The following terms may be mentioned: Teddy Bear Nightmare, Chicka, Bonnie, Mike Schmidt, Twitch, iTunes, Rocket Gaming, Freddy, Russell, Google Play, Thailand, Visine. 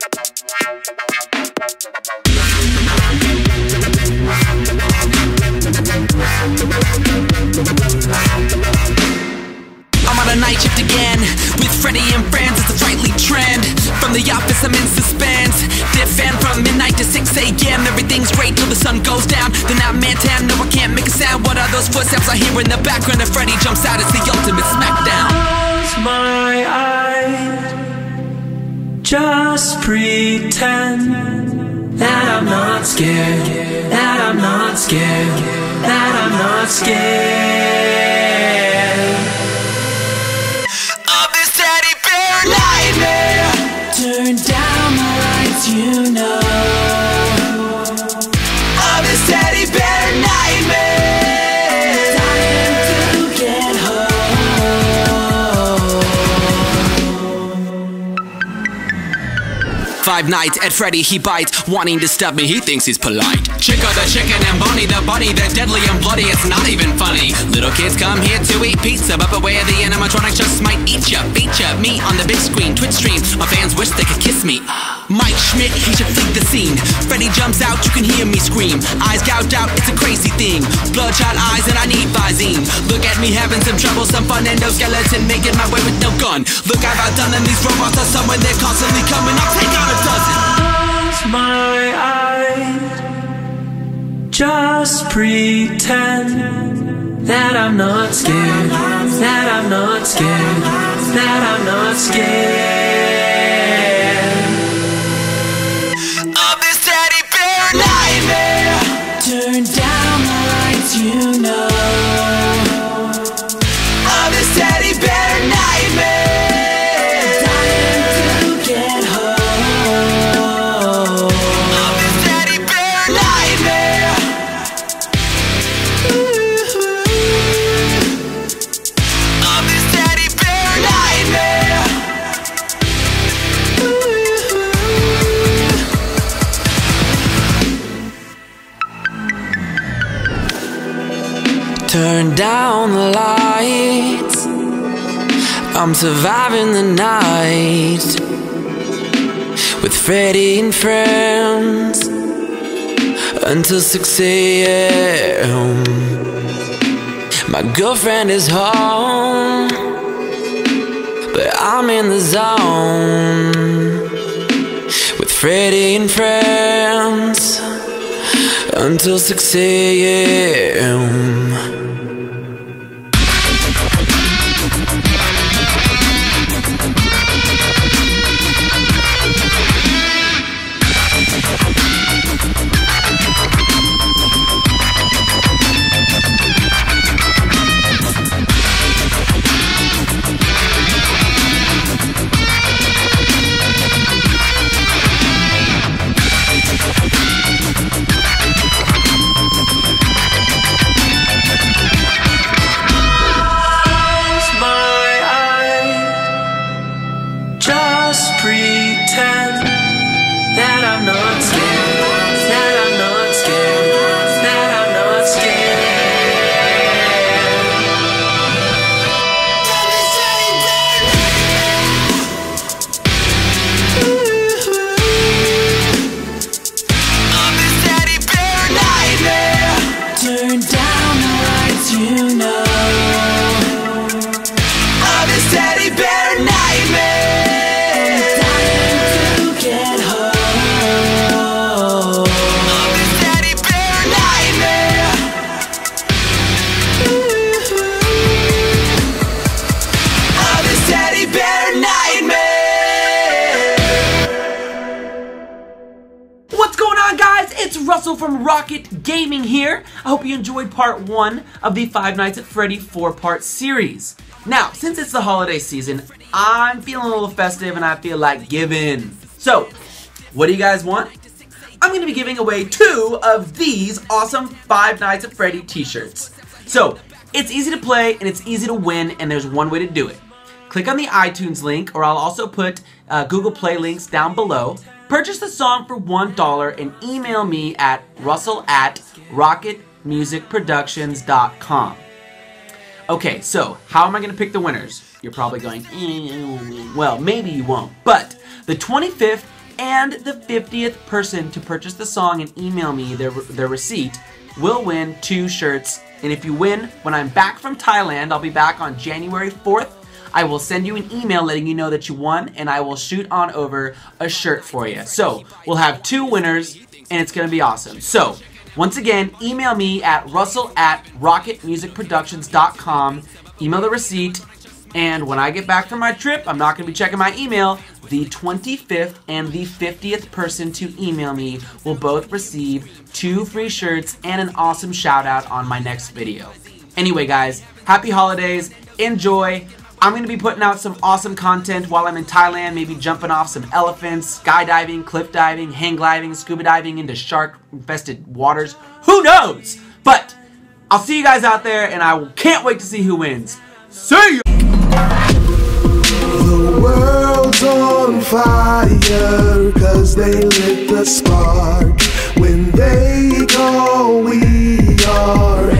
I'm on a night shift again with Freddy and friends. It's a nightly trend. From the office I'm in suspense. They're fan from midnight to 6 AM. Everything's great till the sun goes down. They're not man-tan, no I can't make a sound. What are those footsteps I hear in the background? If Freddy jumps out, it's the ultimate smackdown. Close my eyes, just pretend that I'm not scared, that I'm not scared, that I'm not scared of this teddy bear nightmare. Turn down the lights, you know, of this teddy bear nightmare. Time to get home. Five nights at Freddy, he bites, wanting to stab me, he thinks he's polite. Chicka the chicken and Bonnie the bunny, they're deadly and bloody, it's not even funny. Little kids come here to eat pizza, but beware the animatronic just might eat ya. Feature me on the big screen, Twitch streams, my fans wish they could kiss me. Mike Schmidt, he should flee the scene. Freddy jumps out, you can hear me scream. Eyes gouged out, it's a crazy thing. Bloodshot eyes and I need Visine. Look at me having some trouble, some fun and no skeleton, making my way with no gun. Look, I've outdone them, these robots are somewhere, they're constantly coming, I'll take on. Close my eyes, just pretend that I'm not scared, that I'm not scared, that I'm not scared of this teddy bear nightmare. Turn down the lights, you know, of this teddy bear nightmare. Turn down the lights, I'm surviving the night with Freddy and friends until 6 AM. My girlfriend is home, but I'm in the zone with Freddy and friends until 6 AM. It's Russell from Rocket Gaming here. I hope you enjoyed part 1 of the Five Nights at Freddy 4-part series. Now, since it's the holiday season, I'm feeling a little festive and I feel like giving. So, what do you guys want? I'm going to be giving away 2 of these awesome Five Nights at Freddy t-shirts. So, it's easy to play and it's easy to win, and there's one way to do it. Click on the iTunes link, or I'll also put Google Play links down below. Purchase the song for $1 and email me at russell@rocketmusicproductions.com. Okay, so how am I going to pick the winners? You're probably going, well, maybe you won't. But the 25th and the 50th person to purchase the song and email me their receipt will win 2 shirts. And if you win, when I'm back from Thailand, I'll be back on January 4th, I will send you an email letting you know that you won, and I will shoot on over a shirt for you. So we'll have 2 winners, and it's going to be awesome. So once again, email me at russell@rocketmusicproductions.com, email the receipt, and when I get back from my trip, I'm not going to be checking my email. The 25th and the 50th person to email me will both receive 2 free shirts and an awesome shout out on my next video. Anyway guys, happy holidays, enjoy. I'm going to be putting out some awesome content while I'm in Thailand, maybe jumping off some elephants, skydiving, cliff diving, hang gliding, scuba diving into shark-infested waters. Who knows? But I'll see you guys out there, and I can't wait to see who wins. See ya! The world's on fire, 'cause they lit the spark. When they go, we are